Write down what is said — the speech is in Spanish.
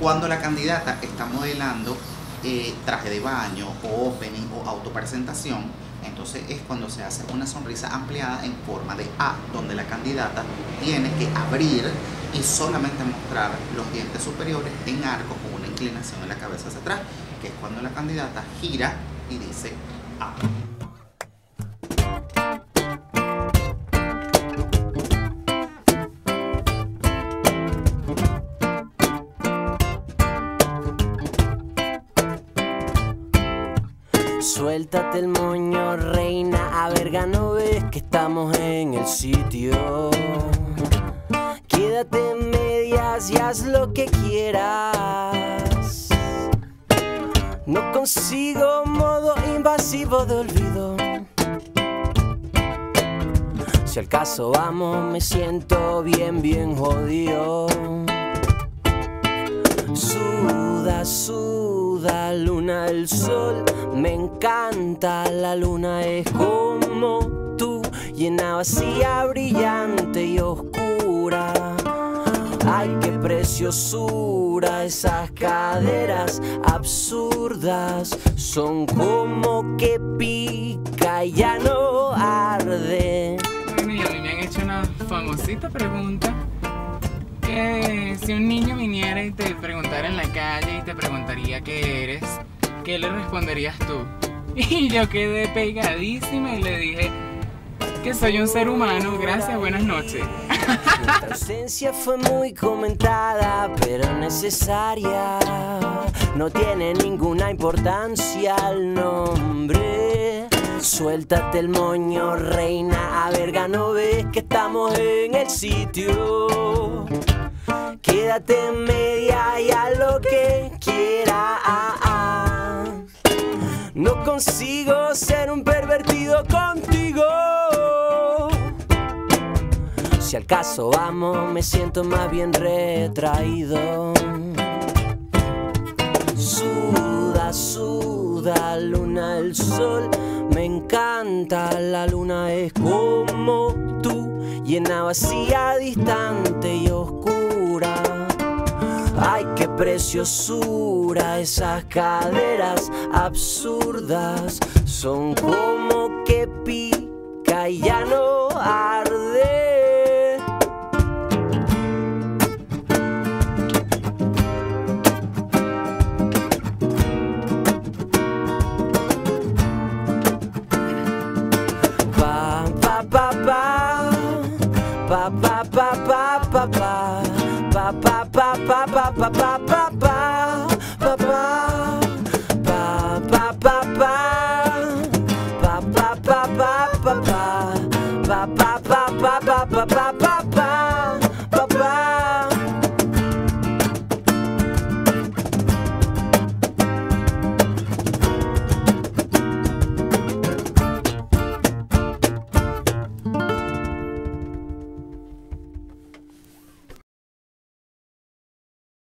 cuando la candidata está modelando traje de baño o opening o autopresentación, entonces es cuando se hace una sonrisa ampliada en forma de A, donde la candidata tiene que abrir y solamente mostrar los dientes superiores en arco con una inclinación en la cabeza hacia atrás, que es cuando la candidata gira y dice A. Suéltate el moño, reina, a verga, no ves que estamos en el sitio. Quédate en medias y haz lo que quieras. No consigo modo invasivo de olvido. Si al caso vamos, me siento bien, bien jodido. Suda, suda, luna, el sol. Me encanta, la luna es como tú, llena, vacía, brillante y oscura. Ay, qué preciosura, esas caderas absurdas son como que pica y ya no arde. Bueno, y a mí me han hecho una famosita pregunta. Que si un niño viniera y te preguntara en la calle y te preguntaría qué eres, ¿qué le responderías tú? Y yo quedé pegadísima y le dije que soy un ser humano, gracias, buenas noches. Nuestra ausencia fue muy comentada, pero necesaria. No tiene ninguna importancia el nombre. Suéltate el moño, reina, a verga, no ves que estamos en el sitio. Quédate en media y a lo que quieras. No consigo ser un pervertido contigo. Si al caso vamos, me siento más bien retraído. Suda, suda, luna, el sol. Me encanta, la luna es como tú, llena, vacía, distante y oscura. Ay, qué preciosura, esas caderas absurdas son como que pica y ya no arde. Pa, pa, pa, pa, pa, pa, pa, pa, pa, pa. Pa pa pa pa pa pa pa pa pa pa pa pa pa pa pa pa.